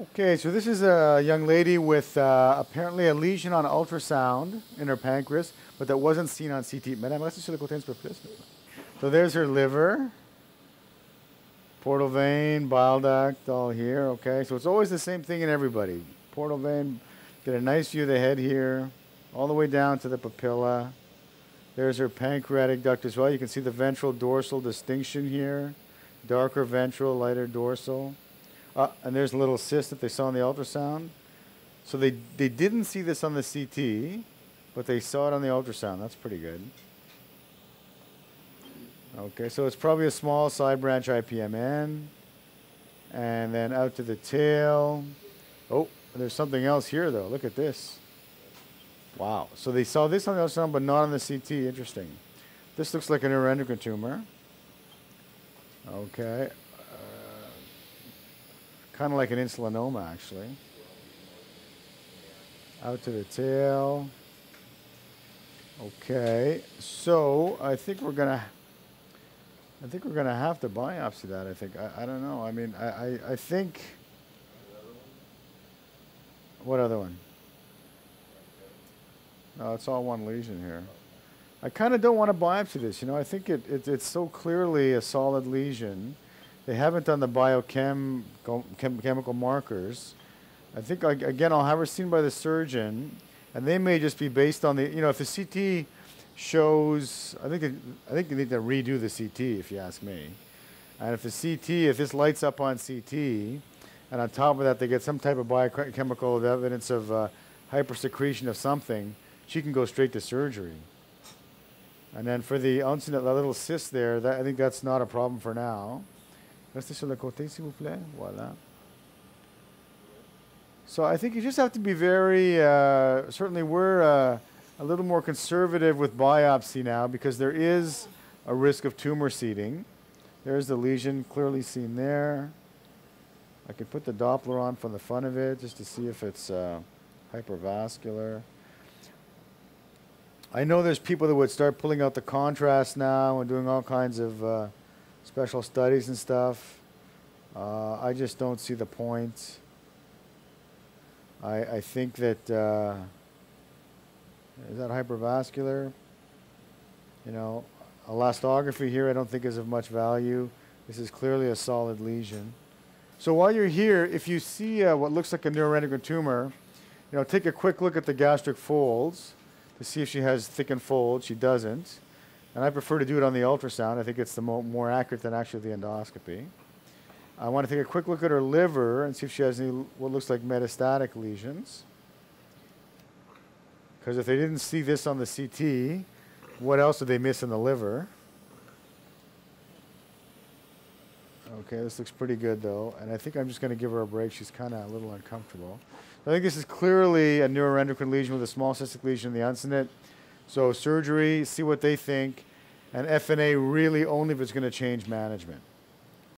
Okay, so this is a young lady with apparently a lesion on ultrasound in her pancreas, but that wasn't seen on CT. So there's her liver, portal vein, bile duct, all here, okay? So it's always the same thing in everybody. Portal vein, get a nice view of the head here, all the way down to the papilla. There's her pancreatic duct as well. You can see the ventral dorsal distinction here. Darker ventral, lighter dorsal. And there's a little cyst that they saw in the ultrasound. So they didn't see this on the CT, but they saw it on the ultrasound. That's pretty good. Okay, so it's probably a small side branch IPMN. And then out to the tail. Oh, there's something else here though. Look at this. Wow. So they saw this on the ultrasound, but not on the CT. Interesting. This looks like a neuroendocrine tumor. Okay. Kind of like an insulinoma, actually. Out to the tail. Okay, so I think we're gonna have to biopsy that. I don't know. I mean, I think. What other one? No, it's all one lesion here. I kind of don't want to biopsy this. You know, I think it's so clearly a solid lesion. They haven't done the biochemical markers. I think, again, I'll have her seen by the surgeon, and they may just be based on the, you know, if the CT shows, I think they need to redo the CT, if you ask me. And if the CT, if this lights up on CT, and on top of that they get some type of biochemical evidence of hypersecretion of something, she can go straight to surgery. And then for the little cyst there, that, I think that's not a problem for now. Restez sur le côté, s'il vous plaît. Voilà. So I think you just have to be very, certainly we're a little more conservative with biopsy now because there is a risk of tumor seeding. There's the lesion clearly seen there. I could put the Doppler on for the fun of it just to see if it's hypervascular. I know there's people that would start pulling out the contrast now and doing all kinds of special studies and stuff. I just don't see the point. I think that, is that hypervascular? You know, elastography here I don't think is of much value. This is clearly a solid lesion. So while you're here, if you see what looks like a neuroendocrine tumor, you know, take a quick look at the gastric folds to see if she has thickened folds. She doesn't. And I prefer to do it on the ultrasound. I think it's the more accurate than actually the endoscopy. I want to take a quick look at her liver and see if she has any what looks like metastatic lesions. Because if they didn't see this on the CT, what else did they miss in the liver? Okay, this looks pretty good though. And I think I'm just going to give her a break. She's kind of a little uncomfortable. I think this is clearly a neuroendocrine lesion with a small cystic lesion in the uncinate. So surgery, see what they think, and FNA really only if it's going to change management.